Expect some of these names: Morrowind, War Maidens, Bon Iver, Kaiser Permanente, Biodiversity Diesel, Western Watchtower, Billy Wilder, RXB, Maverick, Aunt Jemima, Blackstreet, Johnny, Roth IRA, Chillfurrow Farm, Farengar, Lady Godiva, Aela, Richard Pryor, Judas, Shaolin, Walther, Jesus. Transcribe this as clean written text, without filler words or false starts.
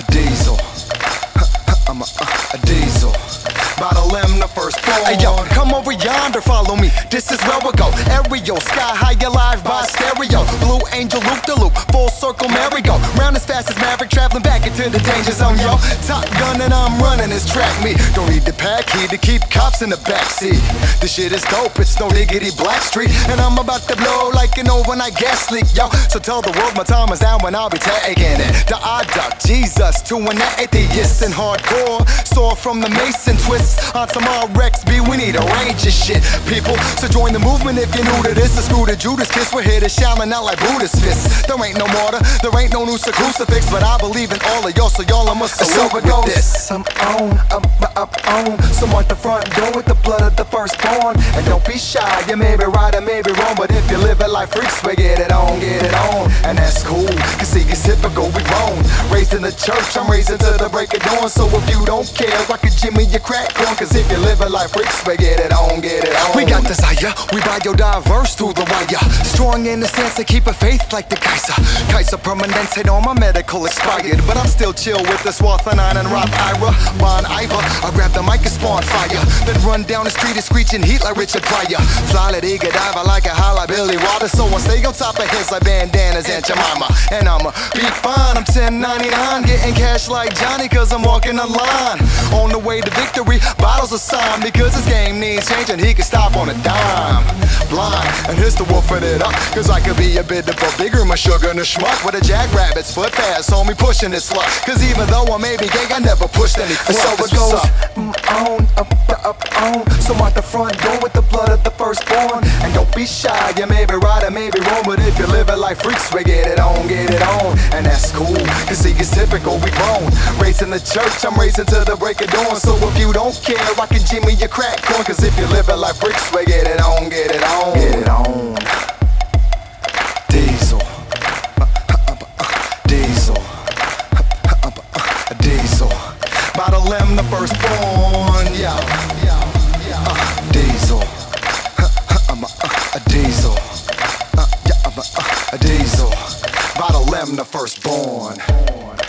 a diesel. I'm a diesel. Bottle M, the firstborn. Hey yo, come over yonder, follow me. This is where we go. Aerial, sky high, alive by stereo. Blue angel, loop the loop, full circle, merry-go. Round as fast as Maverick, traveling back into the danger zone, yo. Top gun and I'm running this track me. Don't need the pack key to keep cops in the backseat. This shit is dope, it's no diggity Blackstreet. And I'm about to blow like an overnight gas leak, yo. So tell the world my time is down when I'll be taking it. The odd duck, Jesus, to an atheist and hardcore. Saw from the Mason twist. On some RXB, we need a range of shit, people. So join the movement if you're new to this. It's screw the Judas kiss, we're here to Shaolin out like Buddha's fists. There ain't no martyr, there ain't no noose or crucifix, but I believe in all of y'all, so y'all I must salute with this. I'm on. So mark the front door with the blood of the firstborn. And don't be shy, you may be right, I may be wrong, but if you live it like freaks, we get it on, and that's cool. You see, it's typical, we grown. Raised in the church, I'm raising to the break of dawn. So if you don't care, rock a Jimmy, you crack. Cause if you live it like freaks, we get it on, get it on. We got desire, we biodiverse through the wire. Strong in the sense to keep a faith like the Kaiser. Kaiser Permanente, all my medical expired. But I'm still chill with this Walther and Roth IRA. Ron Iver, I grab the mic and spawn fire. Then run down the street and screeching heat like Richard Pryor. Fly Lady Godiva like a holla Billy Wilder. So I stay on top of heads like bandanas, Aunt Jemima. And I'ma be fine, I'm 1099. Getting cash like Johnny cause I'm walking the line. On the way to victory, bottles of sign because his game needs changing. He can stop on a dime, blind, and here's the wolfing it up. Cause I could be a bit of a bigger, my sugar and a schmuck with a jackrabbit's foot fast on me pushing this luck. Cause even though I may be gay, I never pushed any fuck. So it goes on. So mark the front door with the blood of the firstborn. And don't be shy, you may be right, I may be wrong, but if you live it like freaks, we get it on, and that's cool. Cause see, it's typical, we grown. Raised in the church, I'm raising to the break of dawn. So if you don't care, I can Jimmy your crack corn. Cause if you live it like bricks, we get it on, get it on, get it on. Diesel, diesel, diesel. Bottle M, the firstborn, yeah, diesel, diesel, diesel. Bottle M, the firstborn.